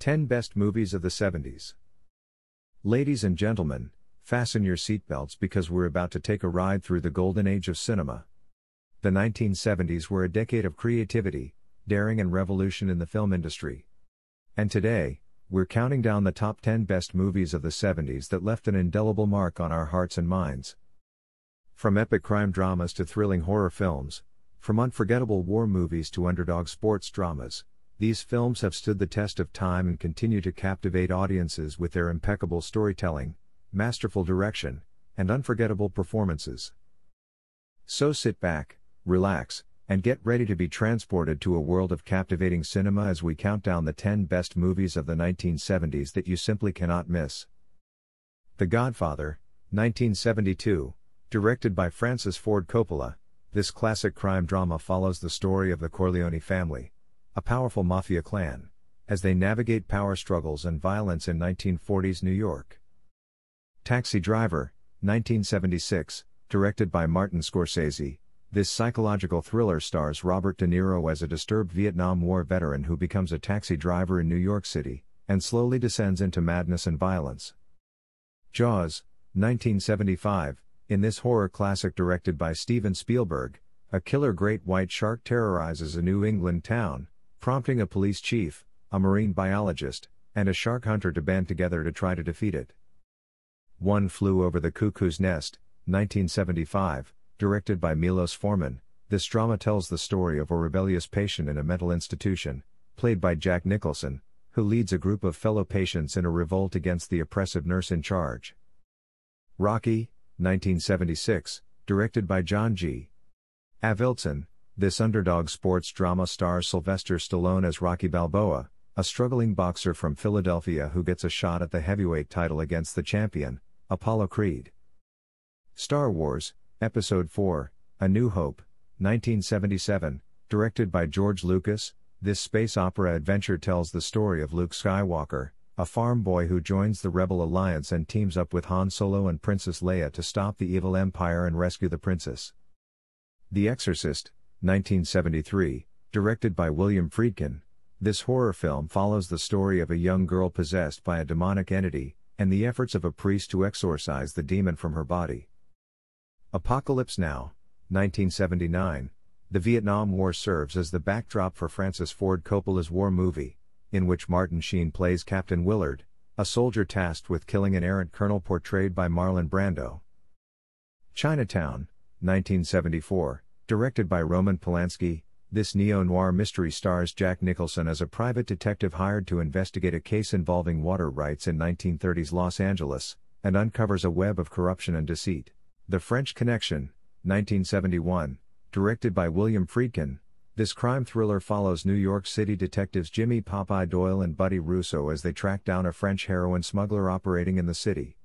10 Best Movies of the 70s. Ladies and gentlemen, fasten your seatbelts because we're about to take a ride through the golden age of cinema. The 1970s were a decade of creativity, daring and revolution in the film industry. And today, we're counting down the top 10 best movies of the 70s that left an indelible mark on our hearts and minds. From epic crime dramas to thrilling horror films, from unforgettable war movies to underdog sports dramas, these films have stood the test of time and continue to captivate audiences with their impeccable storytelling, masterful direction, and unforgettable performances. So sit back, relax, and get ready to be transported to a world of captivating cinema as we count down the 10 best movies of the 1970s that you simply cannot miss. The Godfather, 1972, directed by Francis Ford Coppola, this classic crime drama follows the story of the Corleone family, a powerful mafia clan, as they navigate power struggles and violence in 1940s New York. Taxi Driver, 1976, directed by Martin Scorsese, this psychological thriller stars Robert De Niro as a disturbed Vietnam War veteran who becomes a taxi driver in New York City, and slowly descends into madness and violence. Jaws, 1975, in this horror classic directed by Steven Spielberg, a killer great white shark terrorizes a New England town, prompting a police chief, a marine biologist, and a shark hunter to band together to try to defeat it. One Flew Over the Cuckoo's Nest, 1975, directed by Milos Forman, this drama tells the story of a rebellious patient in a mental institution, played by Jack Nicholson, who leads a group of fellow patients in a revolt against the oppressive nurse in charge. Rocky, 1976, directed by John G. Avildsen, this underdog sports drama stars Sylvester Stallone as Rocky Balboa, a struggling boxer from Philadelphia who gets a shot at the heavyweight title against the champion, Apollo Creed. Star Wars, Episode 4, A New Hope, 1977, directed by George Lucas, this space opera adventure tells the story of Luke Skywalker, a farm boy who joins the Rebel Alliance and teams up with Han Solo and Princess Leia to stop the evil Empire and rescue the princess. The Exorcist, 1973, directed by William Friedkin, this horror film follows the story of a young girl possessed by a demonic entity, and the efforts of a priest to exorcise the demon from her body. Apocalypse Now, 1979, the Vietnam War serves as the backdrop for Francis Ford Coppola's war movie, in which Martin Sheen plays Captain Willard, a soldier tasked with killing an errant colonel portrayed by Marlon Brando. Chinatown, 1974, directed by Roman Polanski, this neo-noir mystery stars Jack Nicholson as a private detective hired to investigate a case involving water rights in 1930s Los Angeles, and uncovers a web of corruption and deceit. The French Connection, 1971, directed by William Friedkin, this crime thriller follows New York City detectives Jimmy Popeye Doyle and Buddy Russo as they track down a French heroin smuggler operating in the city.